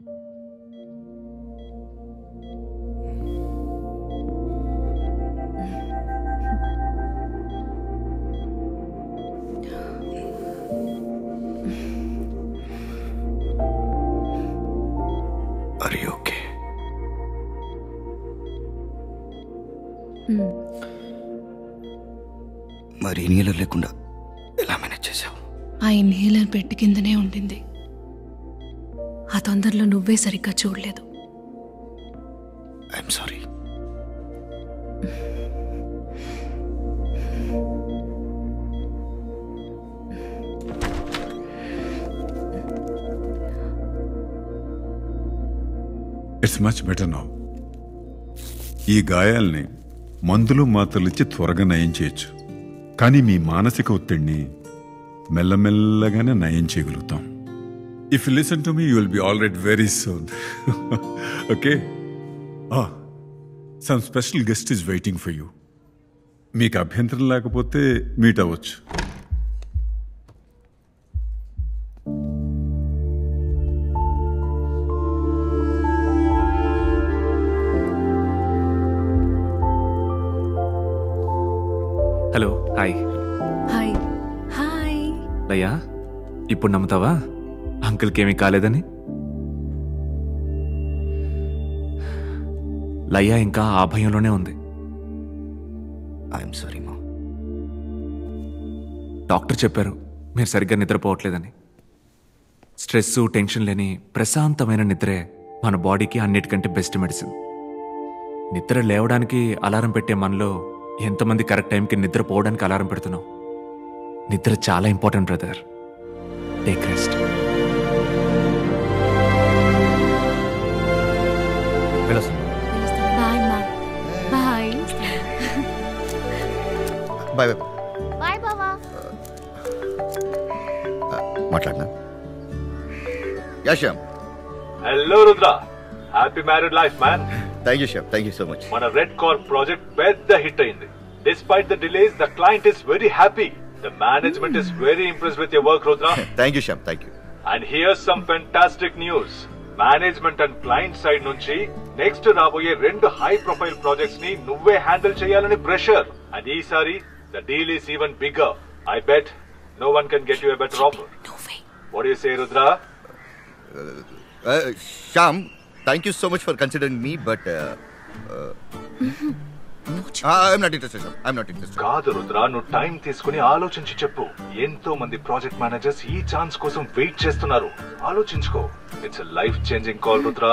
మరి ఇన్హేలర్ లేకుండా ఎలా మేనేజ్ చేసావు? ఆ ఇన్హేలర్ బెడ్ కిందనే ఉండింది. ఆ తొందరలో నువ్వే సరిగ్గా చూడలేదు. I'm sorry. It's much better now. ఈ గాయాల్ని మందులు మాత్రలిచ్చి త్వరగా నయం చేయొచ్చు, కానీ మీ మానసిక ఒత్తిడిని మెల్లమెల్లగానే నయం చేయగలుగుతాం. If you listen to me you will be all right very soon. Okay, some special guest is waiting for you. మీకు అభ్యంతరం లేకపోతే మీట్ అవ్వచ్చు. హలో, హాయ్ హాయ్ హాయ్ లయ్యా, ఇప్పుడు నమ్ముతావా అంకుల్కి ఏమీ కాలేదని? లయ్యా ఇంకా ఆ భయంలోనే ఉంది. ఐఎమ్ సారీ మా, డాక్టర్ చెప్పారు మీరు సరిగ్గా నిద్రపోవట్లేదని. స్ట్రెస్, టెన్షన్ లేని ప్రశాంతమైన నిద్రే మన బాడీకి అన్నిటికంటే బెస్ట్ మెడిసిన్. నిద్ర లేవడానికి అలారం పెట్టే మనలో ఎంతమంది కరెక్ట్ టైంకి నిద్రపోవడానికి అలారం పెడుతున్నావు? నిద్ర చాలా ఇంపార్టెంట్ బ్రదర్. Take rest. మాట్లాడినా hello Rudra, happy married life man. Thank you, Shyam. Thank you so much. On a Red Corp project, best hit in it. Despite the delays, the client is very happy. The management is very impressed with your work, Rudra. Thank you, Shyam. Thank you. And here's some fantastic news. Management and client side nunchi next రాబోయే 2 high-profile projects ని నువ్వే handle చేయాలని pressure. And ఈసారి the deal is even bigger. I bet no one can get you a better offer. No way. What do you say, Rudra? Shyam. Thank you so much for considering me, but I'm not interested. I'm not interested. కాదు రుద్ర, నువ్వు time తీసుకుని ఆలోచించి చెప్పు. ఎంతో మంది project managers ఈ chance కోసం wait చేస్తున్నారు. ఆలోచించుకో. It's a life changing call Rudra.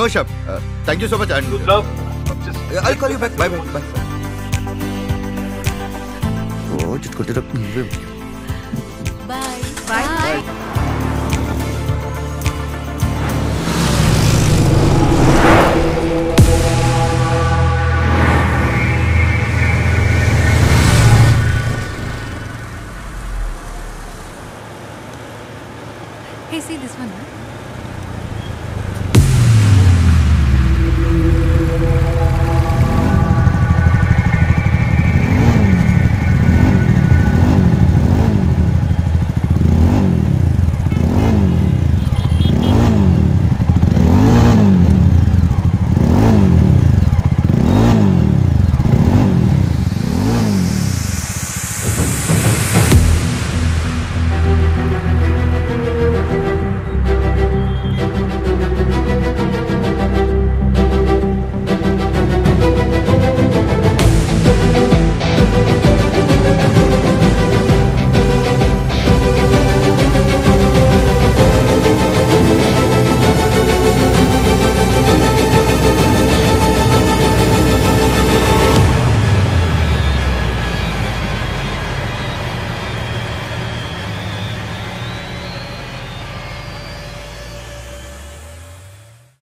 No shop, thank you so much. And Rudra, I'll call you back. Bye bye. Bye. ఓ చిట్కొట్టేరా నువ్వే. Bye. Bye. Bye. Hey, see this one. Huh?